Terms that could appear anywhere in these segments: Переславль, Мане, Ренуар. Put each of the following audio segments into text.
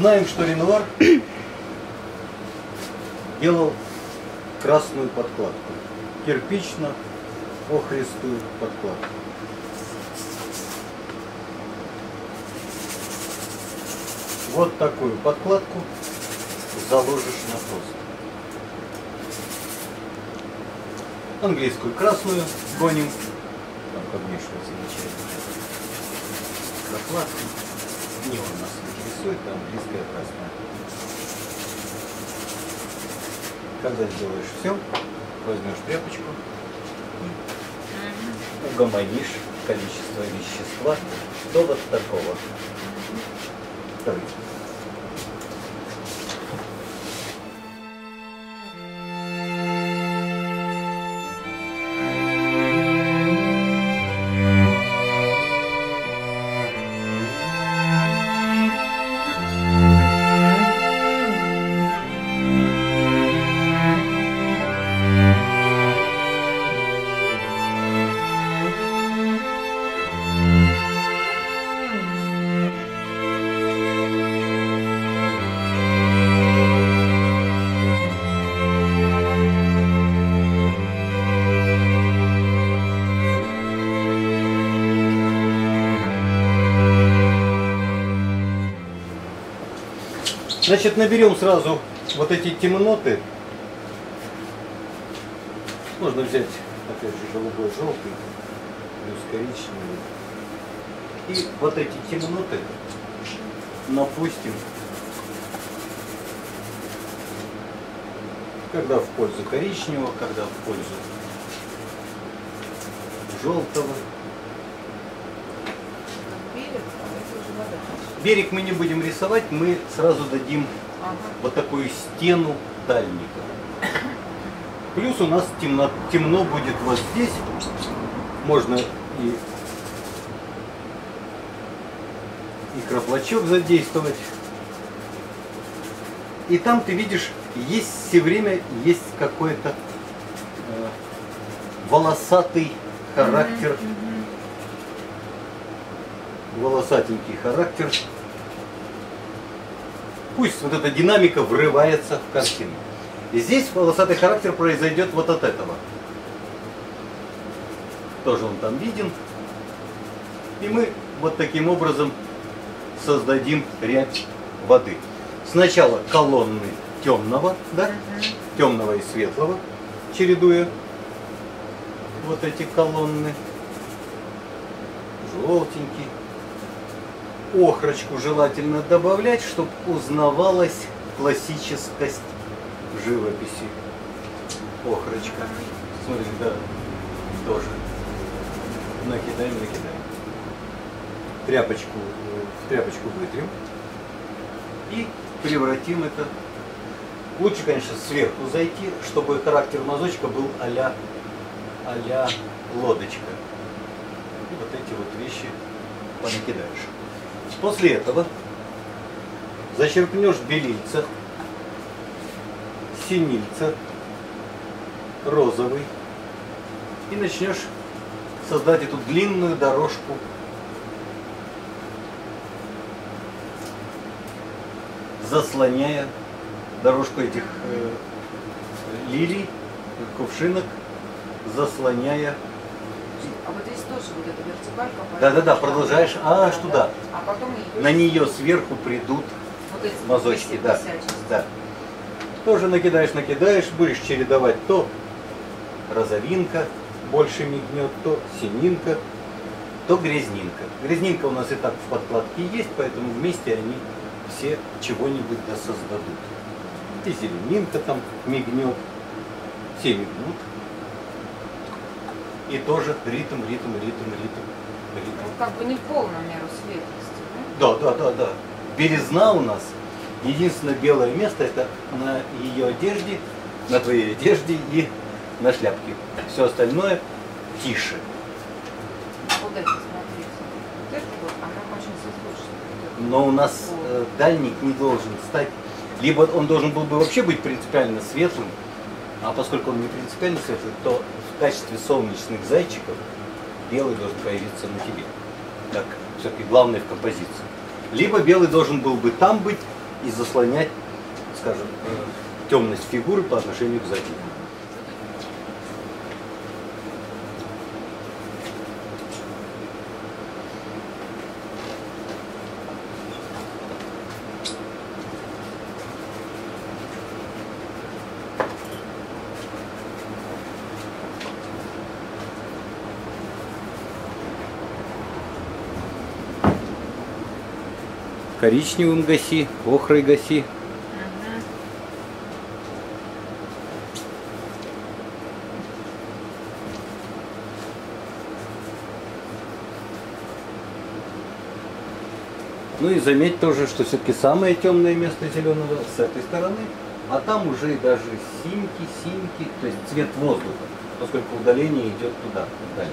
знаем, что Ренуар делал красную подкладку, кирпично-охристую подкладку. Вот такую подкладку заложишь на тост. Английскую красную гоним. Там как вмешивается замечательно. Закладка. Не у нас интересует, там английская красная. Когда сделаешь все, возьмешь тряпочку и угомонишь количество вещества до вот такого. Второй. Значит, наберем сразу вот эти темноты. Можно взять, опять же, голубой, желтый, плюс коричневый. И вот эти темноты напустим, когда в пользу коричневого, когда в пользу желтого. Берег мы не будем рисовать, мы сразу дадим вот такую стену дальника. Плюс у нас темно будет вот здесь. Можно и краплачок задействовать. И там ты видишь, есть все время есть какой-то волосатый характер. Волосатенький характер. Пусть вот эта динамика врывается в картину. И здесь волосатый характер произойдет вот от этого. Тоже он там виден. И мы вот таким образом создадим рябь воды. Сначала колонны темного, да? Темного и светлого, чередуя вот эти колонны. Желтенький. Охрочку желательно добавлять, чтобы узнавалась классическость живописи. Охрочка. Смотри, да, тоже. Накидаем, накидаем. Тряпочку вытрем. И превратим это. Лучше, конечно, сверху зайти, чтобы характер мазочка был а-ля лодочка. И вот эти вот вещи понакидаешь. После этого зачерпнешь белильца, синильца, розовый и начнешь создать эту длинную дорожку заслоняя дорожку этих лилий, кувшинок, заслоняя. А вот здесь тоже вот эта вертикалька. Да-да-да, продолжаешь аж туда. А потом на нее сверху придут вот мазочки. Да, да. Тоже накидаешь, будешь чередовать то розовинка больше мигнет, то сининка, то грязнинка. Грязнинка у нас и так в подкладке есть, поэтому вместе они все чего-нибудь досоздадут. И зеленинка там мигнет, все мигнут. И тоже ритм. Ну, как бы не в полную меру светлости. Да. Белизна у нас. Единственное белое место это на ее одежде, на твоей одежде и на шляпке. Все остальное тише. Вот это, смотрите. Вот это вот, она очень созвучна. Но у нас дальник не должен стать. Либо он должен был бы вообще быть принципиально светлым, а поскольку он не принципиально светлый, то в качестве солнечных зайчиков белый должен появиться на тебе. Так, все-таки главное в композиции. Либо белый должен был бы там быть, и заслонять, скажем, темность фигуры по отношению к заднику. Коричневым гаси, охрой гаси. Ну и заметь тоже, что все-таки самое темное место зеленого с этой стороны, а там уже даже синьки, то есть цвет воздуха, поскольку удаление идет туда, далее.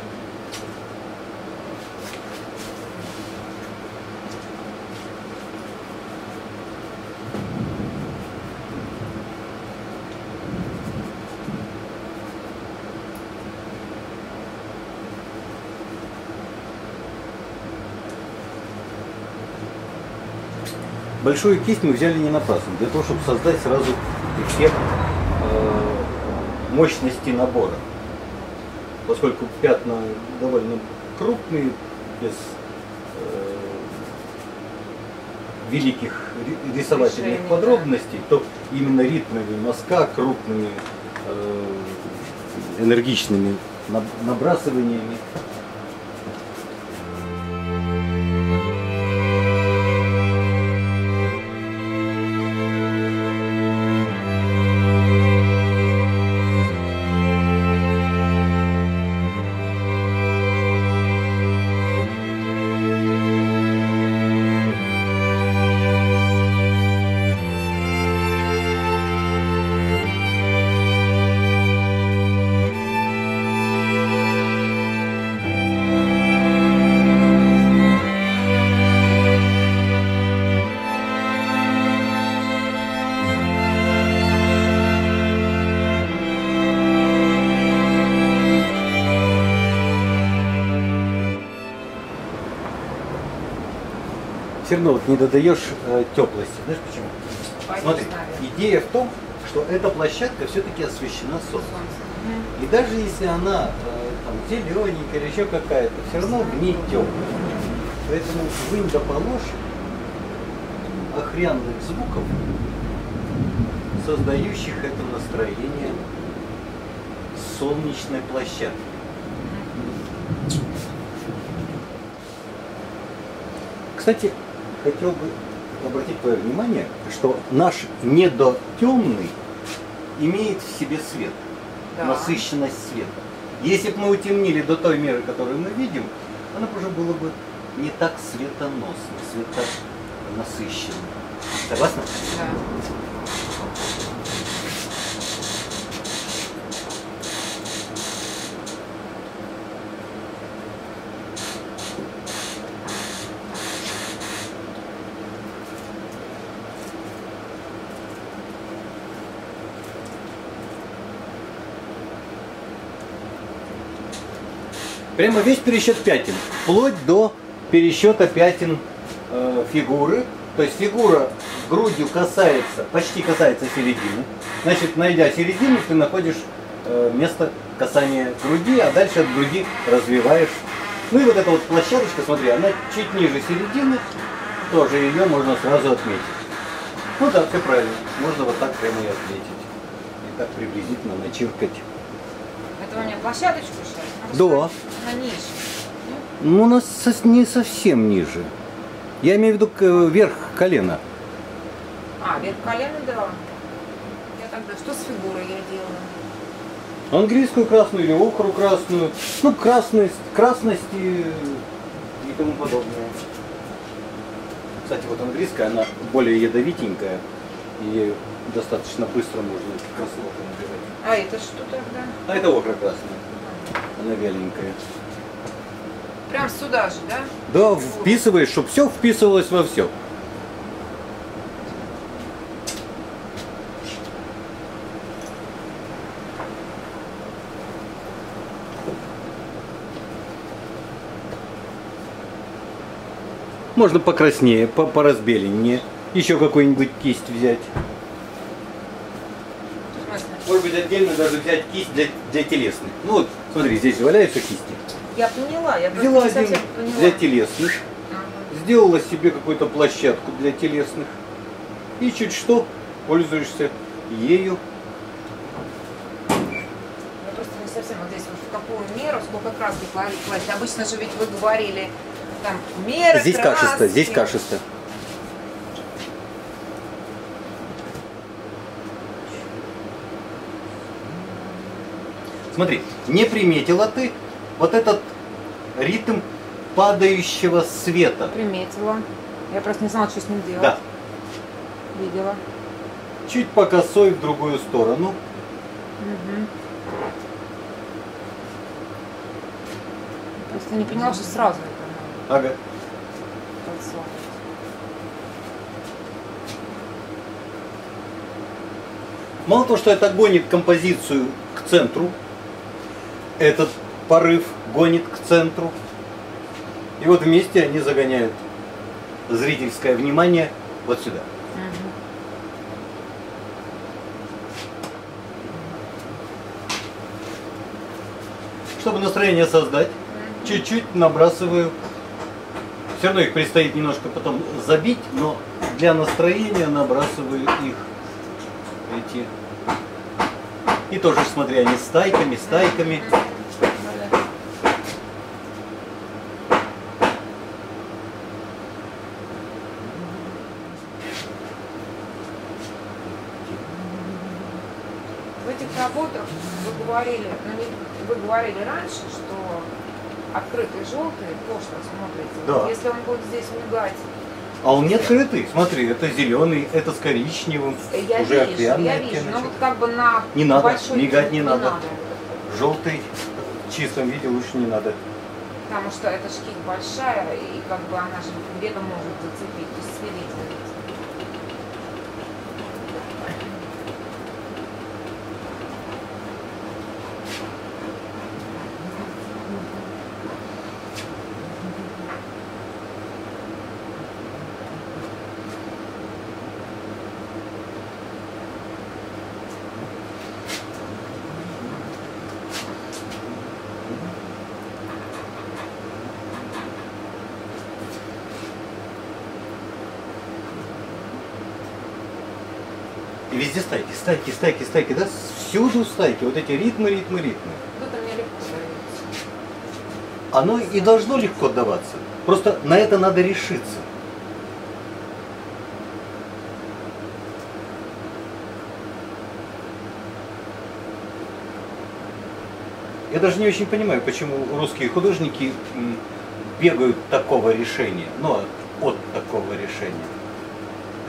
Большую кисть мы взяли не напрасно, для того, чтобы создать сразу эффект мощности набора. Поскольку пятна довольно крупные, без великих рисовательных подробностей, то именно ритмами мазка, крупными энергичными набрасываниями. Все равно вот не додаешь теплости. Знаешь почему? Смотри, идея в том, что эта площадка все-таки освещена солнцем. И даже если она там зелененькая или еще какая-то, все равно в ней теплая. Поэтому вынь да положь охрянных звуков, создающих это настроение солнечной площадки. Кстати, хотел бы обратить твое внимание, что наш недотемный имеет в себе свет, да. Насыщенность света. Если бы мы утемнили до той меры, которую мы видим, она уже была бы не так светоносна, светонасыщенна. Согласна? Да. Прямо весь пересчет пятен, вплоть до пересчета пятен фигуры. То есть фигура грудью касается, почти касается середины. Значит, найдя середину, ты находишь место касания груди, а дальше от груди развиваешь. Ну и вот эта вот площадочка, смотри, она чуть ниже середины, тоже ее можно сразу отметить. Ну да, все правильно, можно вот так прямо и отметить. И так приблизительно начеркать. Это у меня площадочку сейчас? Да. Она ниже. Ну, у нас не совсем ниже. Я имею в виду верх колена. А, верх колена, да. Я тогда что с фигурой я делала? Английскую красную или охру красную. Ну, красность и тому подобное. Кстати, вот английская, она более ядовитенькая. И достаточно быстро можно красоту набирать. А это что тогда? А это охра красная. Она вяленькая. Прям сюда же, да? Да, вписываешь, чтобы все вписывалось во все. Можно покраснее, поразбеленнее. еще какую-нибудь кисть взять. Может быть, отдельно даже взять кисть для телесных. Ну вот, смотри, здесь валяются кисти. Я поняла, я взяла просто не совсем поняла. Для телесных. Ага. Сделала себе какую-то площадку для телесных. И чуть что, пользуешься ею. Я просто не совсем вот здесь, вот в какую меру, сколько краски класть. Обычно же ведь вы говорили, там, меры, здесь краски. Кашисто, здесь кашисто. Смотри, не приметила ты вот этот ритм падающего света? Приметила. Я просто не знала, что с ним делать. Да. Видела. Чуть по косой в другую сторону. Угу. Просто не поняла, что сразу это надо. Ага. Мало того, что это гонит композицию к центру, этот порыв гонит к центру. И вот вместе они загоняют зрительское внимание вот сюда. Угу. Чтобы настроение создать, чуть-чуть набрасываю. Все равно их предстоит немножко потом забить, но для настроения набрасываю их. Эти. И тоже, смотри, они стайками. В этих работах вы говорили, раньше, что открытый желтый пошло смотрите. Да. Если он будет здесь мигать. А он не открытый, смотри, это зеленый, это с коричневым, я уже океанный оттеночек. Но вот как бы на не надо, мигать не надо. Желтый в чистом виде лучше не надо. Потому что эта шкиль большая, и как бы она же где-то может зацепить, то есть сверлить. Везде стайки, да? Всюду стайки, вот эти ритмы. Тут мне легко давится. Оно и должно легко даваться. Просто на это надо решиться. Я даже не очень понимаю, почему русские художники бегают такого решения. Ну, от такого решения.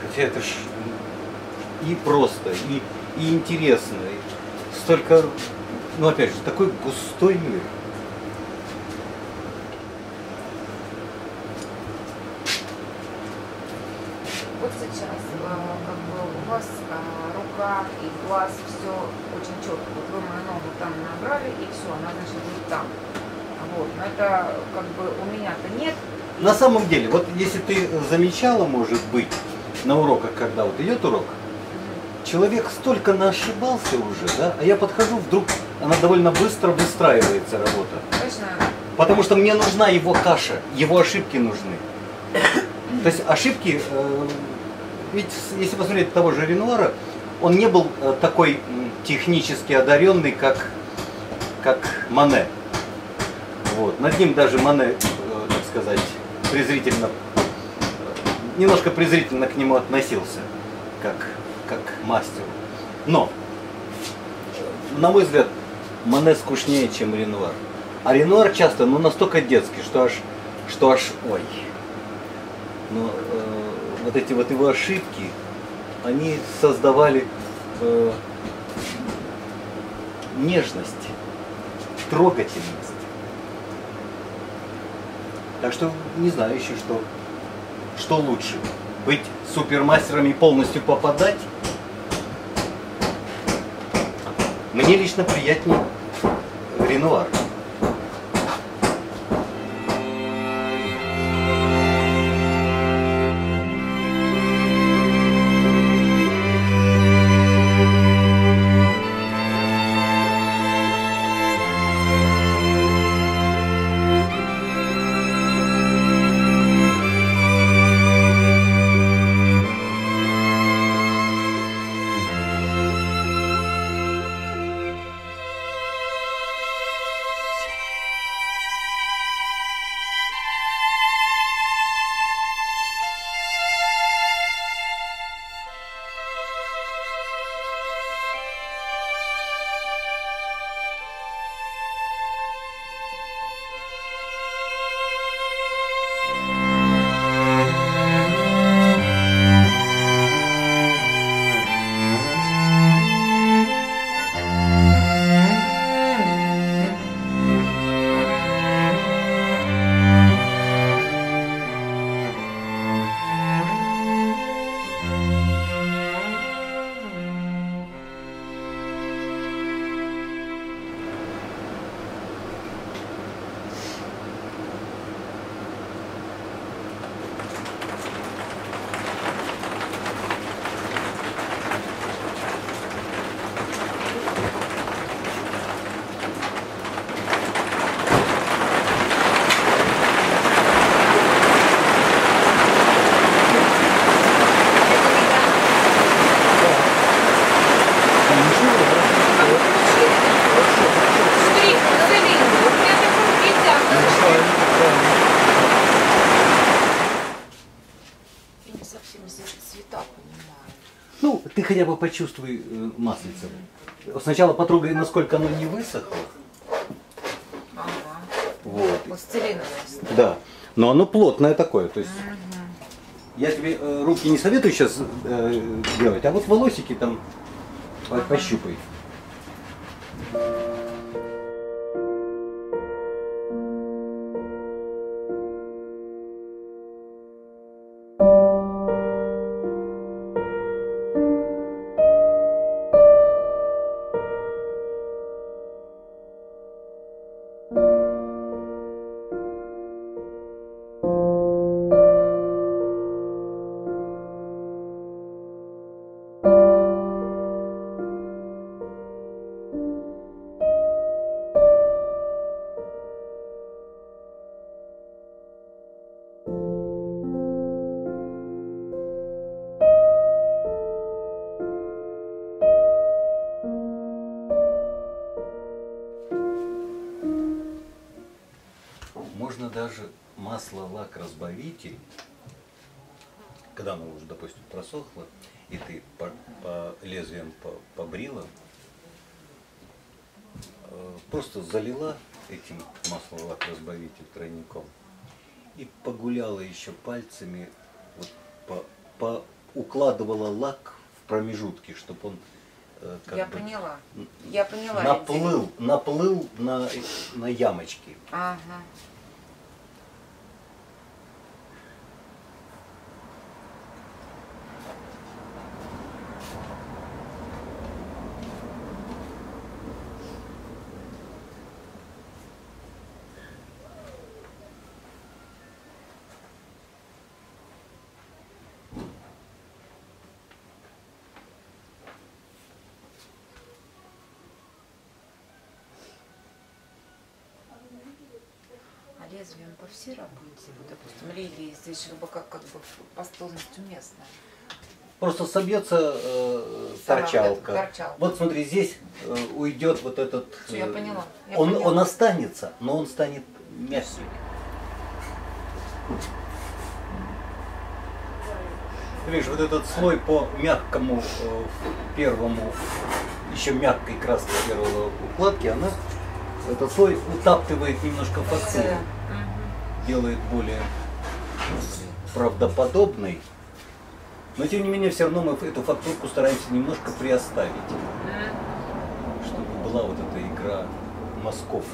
Хотя это ж... И просто, и интересно. Столько, ну опять же, такой густой мир. Вот сейчас как бы у вас рука и глаз все очень четко. Вот вы мою ногу там набрали, и все, она значит будет там. Вот. Но это как бы у меня-то нет. На самом деле, вот если ты замечала, может быть, на уроках, когда вот идет урок, человек столько наошибался уже, да? А я подхожу, вдруг она довольно быстро выстраивается, работа. Точно. Потому что мне нужна его каша, его ошибки нужны. То есть ошибки, ведь если посмотреть того же Ренуара, он не был такой технически одаренный, как Мане. Вот. Над ним даже Мане, так сказать, немножко презрительно к нему относился, как мастеру. Но, на мой взгляд, Мане скучнее, чем Ренуар. А Ренуар часто, ну, настолько детский, что аж ой. Но вот эти вот его ошибки, они создавали нежность, трогательность. Так что, не знаю еще, что лучше. Быть супермастерами и полностью попадать. Мне лично приятнее Ренуар. хотя бы почувствуй маслице. Сначала потрогай, насколько оно не высохло. Ага. Вот. Пластилиновое. Да. Но оно плотное такое. То есть я тебе руки не советую сейчас делать, а вот волосики там пощупай. Можно даже масло-лак-разбавитель, когда оно уже, допустим, просохло, и ты по лезвиям побрила, просто залила этим масло-лак-разбавитель тройником и погуляла еще пальцами, вот, укладывала лак в промежутки, чтобы он... Я поняла. Наплыл на ямочки. Ага. Лезвием по всей работе, допустим, лилии здесь глубоко, как бы пастозность уместная. Просто собьется торчалка. Вот смотри, здесь уйдет вот этот... Я поняла. Он останется, но он станет мягким. Видишь, вот этот слой по мягкому первому, еще мягкой краске первого укладки, она... Этот слой утаптывает немножко фактуру, делает более правдоподобной, но тем не менее все равно мы эту фактурку стараемся немножко приоставить, чтобы была вот эта игра мазков.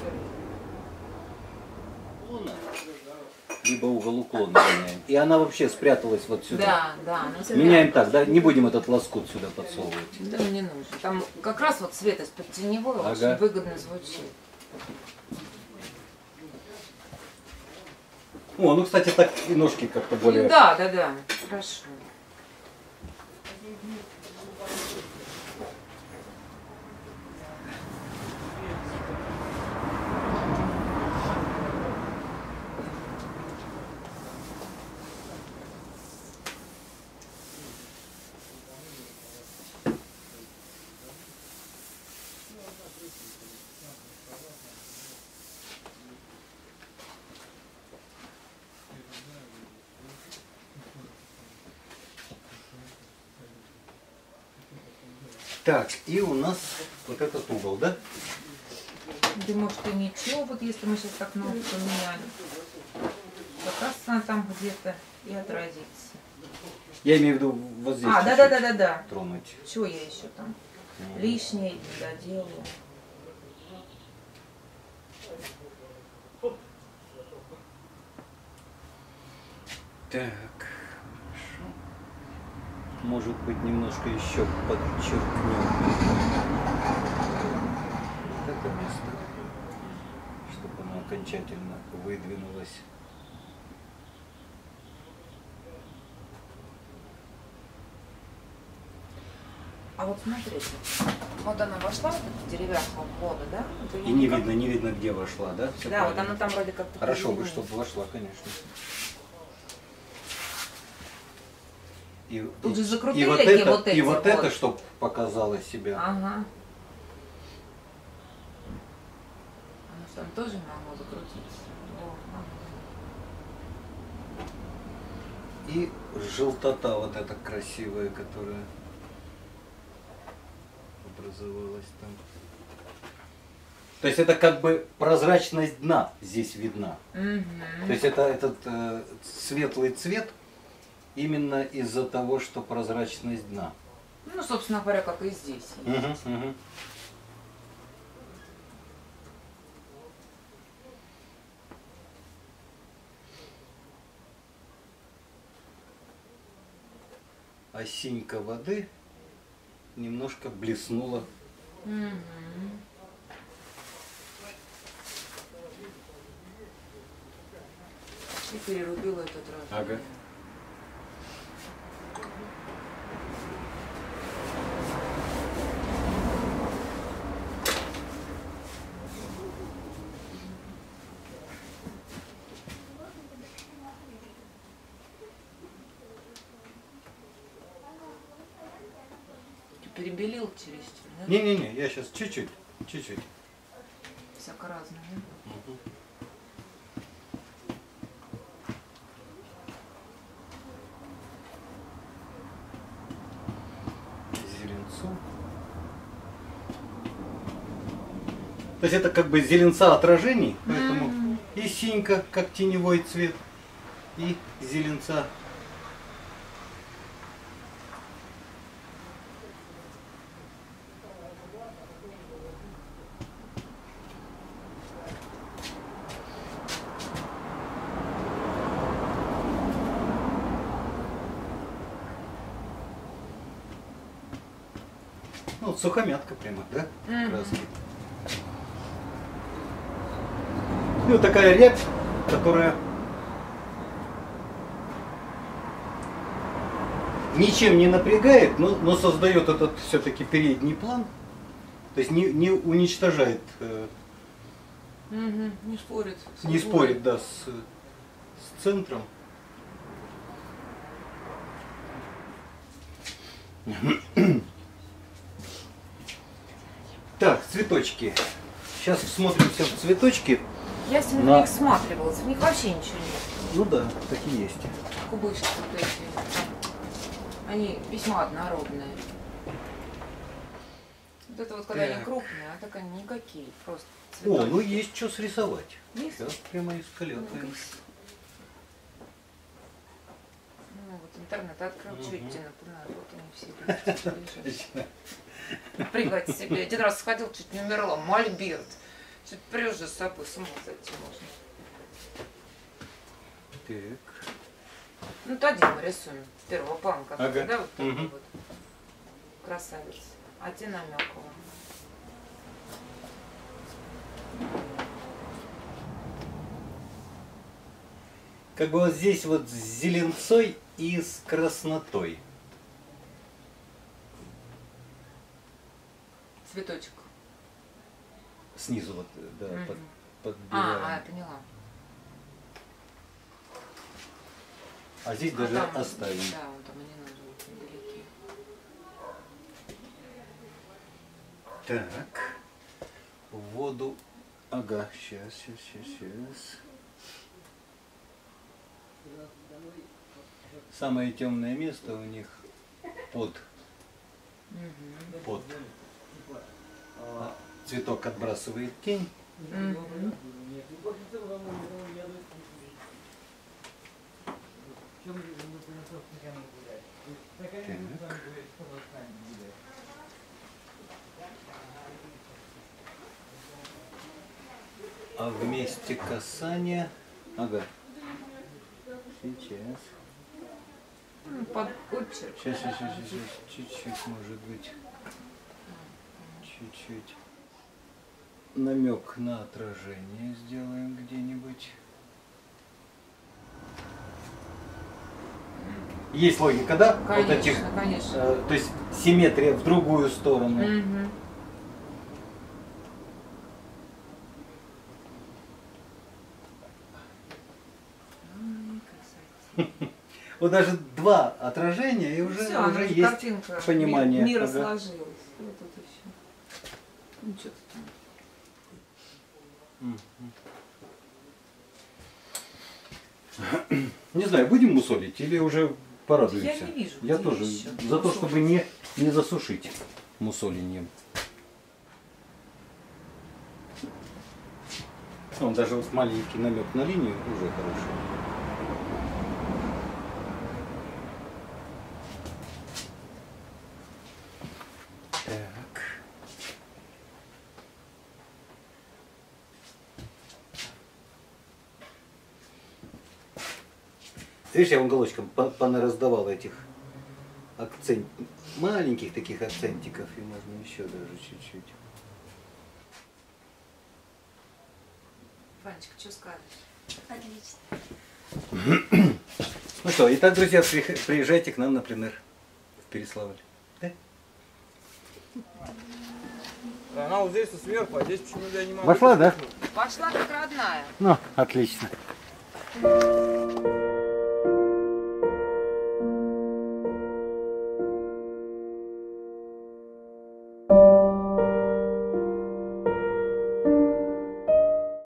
Либо угол уклона меняем. И она вообще спряталась вот сюда. Да. Меняем так, да? Не будем этот лоскут сюда подсовывать. Да, не нужно. Там как раз вот свет из-под теневой очень выгодно звучит. О, ну, кстати, так и ножки как-то более... Да. Хорошо. Так, и у нас вот этот угол, да? Думаю, что ничего, вот если мы сейчас так ногу поменяли, как раз она там где-то и отразится. Я имею в виду вот здесь. Да. Тронуть. Чего я еще там? Лишнее доделаю. Так. Может быть, немножко еще подчеркнем вот это место, чтобы оно окончательно выдвинулось. А вот смотрите, вот она вошла, вот деревянного входа, да? Это и не видно, где вошла, да? Все да, правильно. Вот она там вроде как-то... Хорошо бы, чтобы вошла, конечно. Тут же закрутили вот это, чтобы показало себя. Ага. Оно там тоже могло закрутиться. И желтота вот эта красивая, которая образовалась там. То есть это как бы прозрачность дна здесь видна. Угу. То есть это этот светлый цвет именно из-за того, что прозрачность дна. Ну, собственно говоря, как и здесь. Угу, угу. А синька воды немножко блеснула. Угу. И перерубила этот раз. Ага. Перебелил через тебя, да? Не-не-не, я сейчас чуть-чуть. Всяко разное, да? Угу. То есть это как бы зеленца отражений, поэтому и синька как теневой цвет, и зеленца. Ну, вот сухомятка прямо, да? Краски. И вот такая рябь, которая ничем не напрягает, но создает этот все-таки передний план. То есть не уничтожает. Угу, не спорит. Не спорит, да, с центром. Так, цветочки. Сейчас всмотримся в цветочки. Я сегодня их всматривалась, в них вообще ничего нет. Ну да, такие есть. Кубышки вот эти. Они весьма однородные. Вот это вот, когда так. Они крупные, а так они никакие. Просто цветочки. О, ну есть что срисовать. Есть? Сейчас прямо исколетываем. Ну вот интернет открыл, чуть-чуть вот они все лежат. Пригладь себе. Один раз сходил, чуть не умерла. Мольберт. Чуть прешь за собой, с ума зайти можно. Так. Ну, то один мы рисуем, первого планка. Ага. Да, вот такой вот. Красавец. Один намековый. Как бы вот здесь вот с зеленцой и с краснотой. Цветочек. Снизу вот, да, подбираем. Поняла. А здесь даже там, оставим. Да, он там и не нужен, недалеки. Так. Воду. Ага, сейчас. Самое темное место у них под. Под. Цветок отбрасывает тень. Так. А вместе касания... Ага. Сейчас. Сейчас. Чуть-чуть, может быть. Чуть-чуть. Намек на отражение сделаем где-нибудь. Есть логика, да? Конечно, вот этих, конечно. То есть симметрия в другую сторону. Угу. Вот даже два отражения и уже, всё, уже есть понимание. Мир сложилось. Вот тут еще. Ну, что-то там. Не знаю, будем мусолить или уже порадуемся? Я не вижу. Я тоже за то, чтобы не засушить мусолением. Он даже вот маленький намек на линию уже хороший. Видишь, я вам уголочком понараздавал этих акцентиков, маленьких таких акцентиков, и можно еще даже чуть-чуть. Ванечка, что скажешь? Отлично. Ну что, итак, друзья, приезжайте к нам, например, в Переславль. Да? Она вот здесь сверху, а здесь почему-то я не могу. Вошла, да? Вошла как родная. Ну, отлично.